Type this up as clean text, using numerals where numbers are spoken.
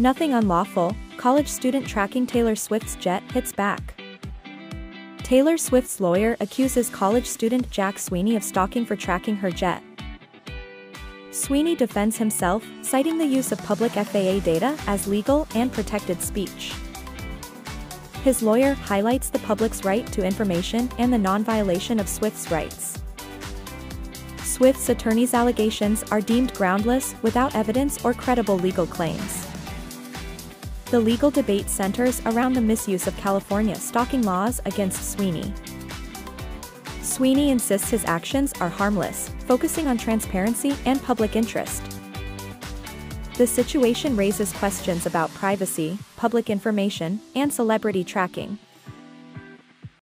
Nothing unlawful, college student tracking Taylor Swift's jet hits back. Taylor Swift's lawyer accuses college student Jack Sweeney of stalking for tracking her jet. Sweeney defends himself, citing the use of public FAA data as legal and protected speech. His lawyer highlights the public's right to information and the non-violation of Swift's rights. Swift's attorney's allegations are deemed groundless without evidence or credible legal claims. The legal debate centers around the misuse of California stalking laws against Sweeney. Sweeney insists his actions are harmless, focusing on transparency and public interest. The situation raises questions about privacy, public information, and celebrity tracking.